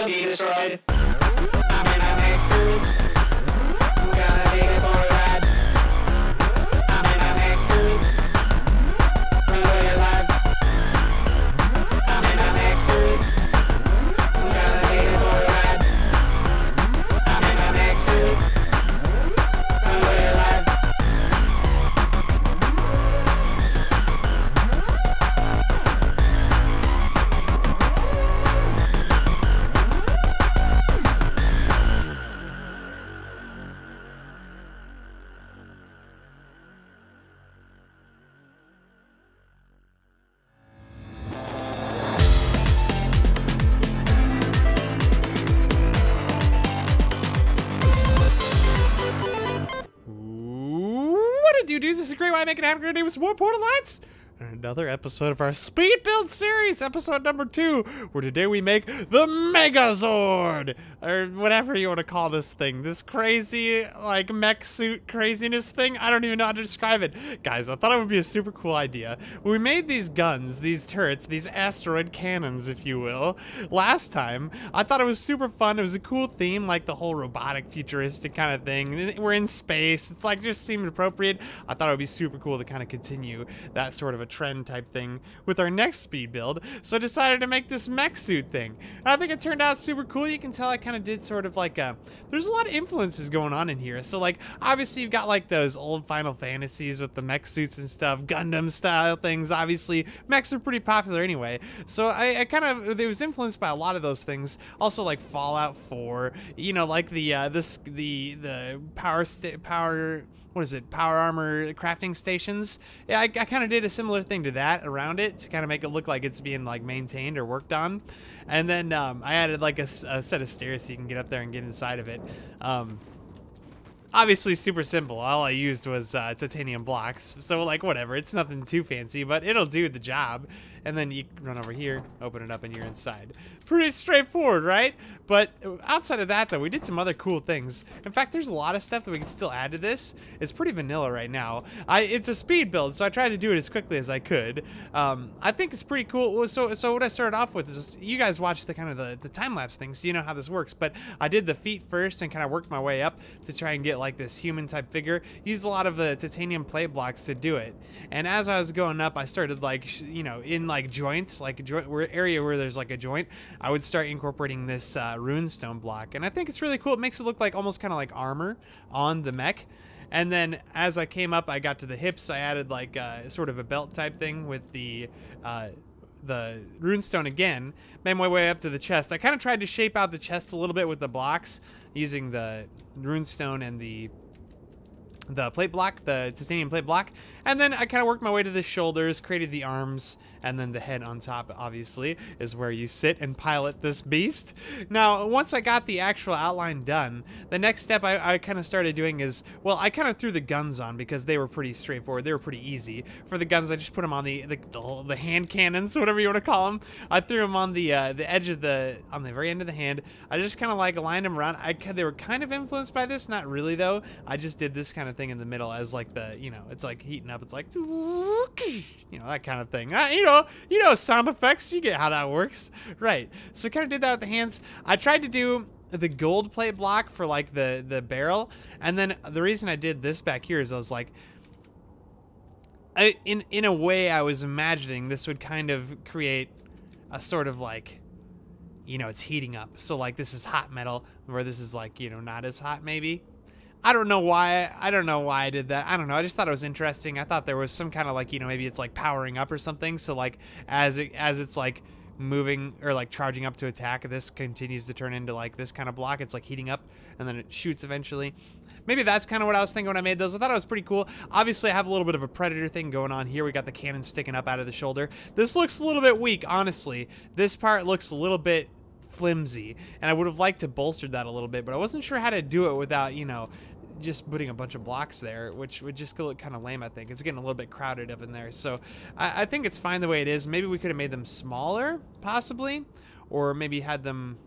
gonna be destroyed. I'm in a mech suit. I'm gonna take it for a ride. I'm in a mech suit. Run for your life. I'm in a mech suit. I'm gonna take it for a ride. I'm in a mech suit. Run for your life. This is a great way I make it happen. Your name is Portal Knights, and another episode of our Speed Build series, episode number 2, where today we make the Megazord, or whatever you want to call this thing. This crazy, like, mech suit craziness thing. I don't even know how to describe it. Guys, I thought it would be a super cool idea. We made these guns, these turrets, these asteroid cannons, if you will, last time. I thought it was super fun. It was a cool theme, like the whole robotic, futuristic kind of thing. We're in space. It's like, just seemed appropriate. I thought it would be super cool to kind of continue that sort of a trend type thing with our next speed build. So I decided to make this mech suit thing. And I think it turned out super cool. You can tell I kind of did sort of like a, there's a lot of influences going on in here. So like, obviously you've got like those old Final Fantasies with the mech suits and stuff, Gundam style things. Obviously mechs are pretty popular anyway. So I kind of, it was influenced by a lot of those things. Also like Fallout 4, you know, like the power, what is it? Power armor crafting stations. Yeah, I kind of did a similar thing to that around it to kind of make it look like it's being like maintained or worked on. And then I added like a set of stairs so you can get up there and get inside of it. Obviously super simple. All I used was titanium blocks. So like whatever, it's nothing too fancy, but it'll do the job. And then you run over here, open it up, and you're inside. Pretty straightforward, right? But outside of that, though, we did some other cool things. In fact, there's a lot of stuff that we can still add to this. It's pretty vanilla right now. It's a speed build, so I tried to do it as quickly as I could. I think it's pretty cool. So what I started off with is, you guys watched the kind of the time-lapse thing, so you know how this works. But I did the feet first and kind of worked my way up to try and get like this human-type figure. Used a lot of the titanium plate blocks to do it. And as I was going up, I started like, you know, in like joints, like a joint area where there's like a joint, I would start incorporating this runestone block, and I think it's really cool. It makes it look like almost kind of like armor on the mech. And then as I came up, I got to the hips, I added like sort of a belt type thing with the runestone again. Made my way up to the chest. I kind of tried to shape out the chest a little bit with the blocks using the runestone and the plate block, the titanium plate block. And then I kind of worked my way to the shoulders, created the arms, and then the head on top, obviously, is where you sit and pilot this beast. Now, once I got the actual outline done, the next step I kind of started doing is, well, I kind of threw the guns on because they were pretty straightforward. They were pretty easy. For the guns, I just put them on the hand cannons, whatever you want to call them. I threw them on the edge of on the very end of the hand. I just kind of like lined them around. They were kind of influenced by this, not really though. I just did this kind of thing in the middle as like the, you know, it's like heating up. It's like, you know, that kind of thing. You know sound effects, you get how that works, right? So kind of did that with the hands. I tried to do the gold plate block for like the barrel, and then the reason I did this back here is I was like, in a way I was imagining this would kind of create a sort of like, you know, it's heating up, so like this is hot metal where this is like, you know, not as hot maybe. I don't know why I did that. I don't know. I just thought it was interesting. I thought there was some kind of like, you know, maybe it's like powering up or something. So like as it's like moving or like charging up to attack, this continues to turn into like this kind of block. It's like heating up and then it shoots eventually. Maybe that's kind of what I was thinking when I made those. I thought it was pretty cool. Obviously, I have a little bit of a predator thing going on here. We got the cannon sticking up out of the shoulder. This looks a little bit weak, honestly. This part looks a little bit flimsy, and I would have liked to bolster that a little bit, but I wasn't sure how to do it without, you know, just putting a bunch of blocks there, which would just look kind of lame, I think. It's getting a little bit crowded up in there, so I think it's fine the way it is. Maybe we could have made them smaller, possibly, or maybe had them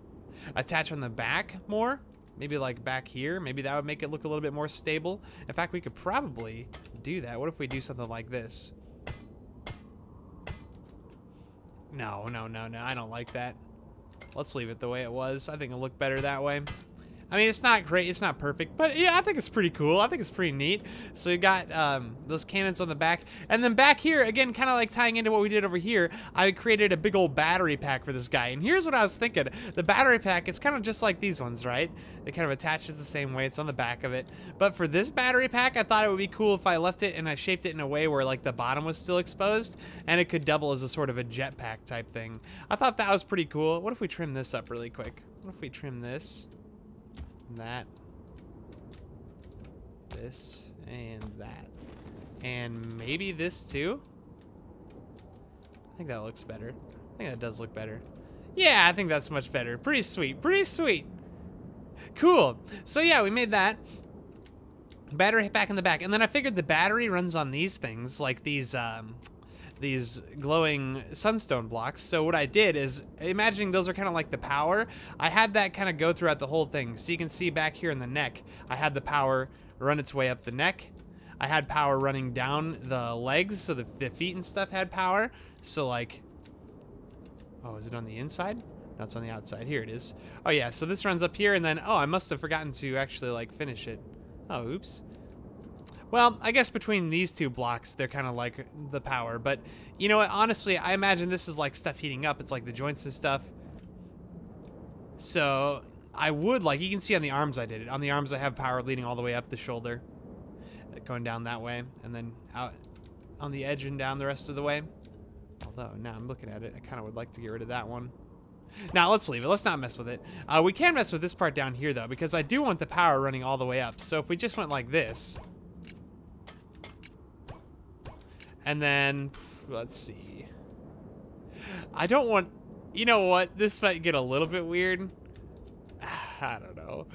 attach on the back more. Maybe like back here. Maybe that would make it look a little bit more stable. In fact, we could probably do that. What if we do something like this? No, I don't like that. Let's leave it the way it was. I think it'll look better that way. I mean, it's not great, it's not perfect, but yeah, I think it's pretty cool. I think it's pretty neat. So you got those cannons on the back. And then back here, again, kind of like tying into what we did over here, I created a big old battery pack for this guy. And here's what I was thinking. The battery pack is kind of just like these ones, right? It kind of attaches the same way. It's on the back of it. But for this battery pack, I thought it would be cool if I left it and I shaped it in a way where like the bottom was still exposed and it could double as a sort of a jetpack type thing. I thought that was pretty cool. What if we trim this up really quick? What if we trim this? That, this, and that, and maybe this too. I think that looks better. I think that does look better. Yeah, I think that's much better. Pretty sweet, pretty sweet. Cool. So yeah, we made that battery back in the back, and then I figured the battery runs on these things, like these glowing sunstone blocks. So what I did is, imagining those are kind of like the power, I had that kind of go throughout the whole thing. So you can see back here in the neck, I had the power run its way up the neck. I had power running down the legs, so the feet and stuff had power. So like, oh, is it on the inside? No, it's on the outside. Here it is. Oh yeah, so this runs up here, and then, oh, I must have forgotten to actually like finish it. Oh, oops. Well, I guess between these two blocks, they're kind of like the power. But, you know what? Honestly, I imagine this is like stuff heating up. It's like the joints and stuff. So, I would like... You can see on the arms I did it. On the arms, I have power leading all the way up the shoulder. Going down that way. And then out on the edge and down the rest of the way. Although, now I'm looking at it, I kind of would like to get rid of that one. Now, let's leave it. Let's not mess with it. We can mess with this part down here, though, because I do want the power running all the way up. So, if we just went like this... And then, let's see. I don't want... You know what? This might get a little bit weird. I don't know.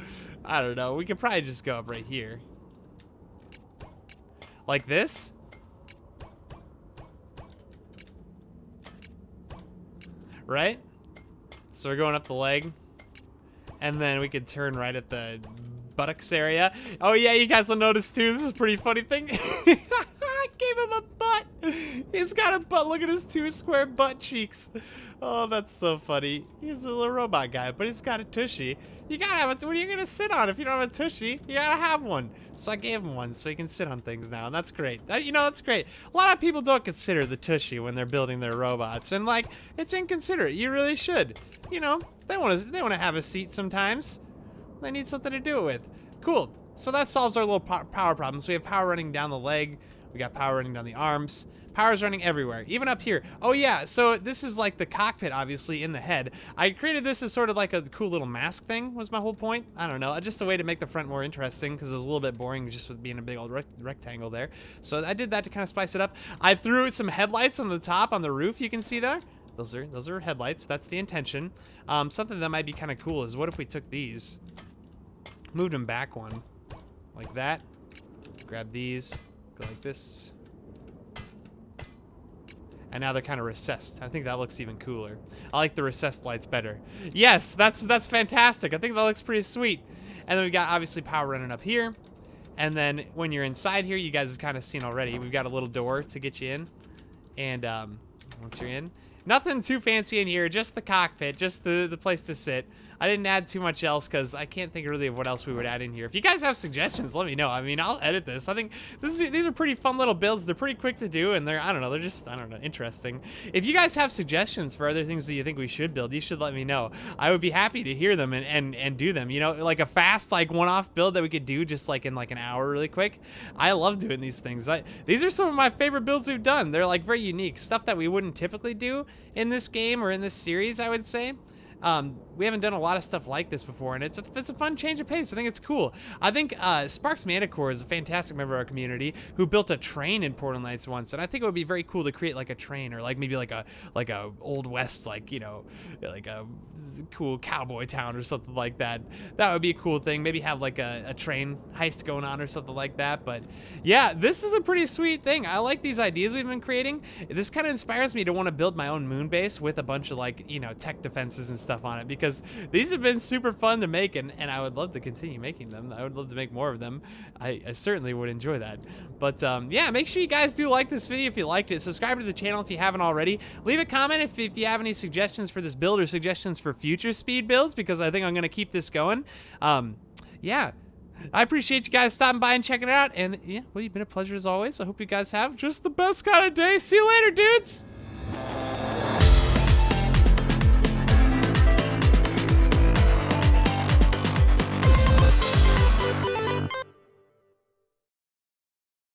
I don't know. We could probably just go up right here. Like this? Right? So we're going up the leg. And then we could turn right at the buttocks area. Oh, yeah. You guys will notice, too. This is a pretty funny thing. Gave him a butt. He's got a butt. Look at his two square butt cheeks. Oh, that's so funny. He's a little robot guy, but he's got a tushy. You gotta have a... What are you gonna sit on if you don't have a tushy? You gotta have one. So I gave him one so he can sit on things now, and that's great. You know, that's great. A lot of people don't consider the tushy when they're building their robots, and like, it's inconsiderate. You really should. You know, they want to have a seat sometimes. They need something to do it with. Cool. So that solves our little power problem. So we have power running down the leg. We got power running down the arms. Power's running everywhere, even up here. Oh yeah, so this is like the cockpit, obviously, in the head. I created this as sort of like a cool little mask thing, was my whole point. I don't know, just a way to make the front more interesting, because it was a little bit boring just with being a big old rectangle there. So I did that to kind of spice it up. I threw some headlights on the top, on the roof, you can see there. Those are headlights, that's the intention. Something that might be kind of cool is, what if we took these, moved them back one, like that, grab these, like this, and now they're kind of recessed. I think that looks even cooler. I like the recessed lights better. Yes, that's fantastic. I think that looks pretty sweet. And then we got obviously power running up here, and then when you're inside here, you guys have kind of seen already, we've got a little door to get you in, and once you're in, nothing too fancy in here, just the cockpit, just the place to sit. I didn't add too much else because I can't think really of what else we would add in here. If you guys have suggestions, let me know. I mean, I'll edit this. I think these are pretty fun little builds. They're pretty quick to do, and they're, I don't know, they're just, I don't know, interesting. If you guys have suggestions for other things that you think we should build, you should let me know. I would be happy to hear them and do them. You know, like a fast, like one-off build that we could do just like in like an hour really quick. I love doing these things. These are some of my favorite builds we've done. They're like very unique, stuff that we wouldn't typically do in this game or in this series, I would say. We haven't done a lot of stuff like this before, and it's a fun change of pace. I think it's cool. I think Sparks Manicore is a fantastic member of our community who built a train in Portal Knights once, and I think it would be very cool to create like a train, or like maybe like a Old West, like, you know, like a cool cowboy town or something like that. That would be a cool thing. Maybe have like a train heist going on or something like that. But yeah, this is a pretty sweet thing. I like these ideas we've been creating. This kind of inspires me to want to build my own moon base with a bunch of like, you know, tech defenses and stuff stuff on it, because these have been super fun to make, and I would love to continue making them. I would love to make more of them. I certainly would enjoy that. But yeah, make sure you guys do like this video if you liked it. Subscribe to the channel if you haven't already. Leave a comment if you have any suggestions for this build or suggestions for future speed builds, because I think I'm going to keep this going. Yeah. I appreciate you guys stopping by and checking it out. And yeah, well, you've been a pleasure as always. I hope you guys have just the best kind of day. See you later, dudes.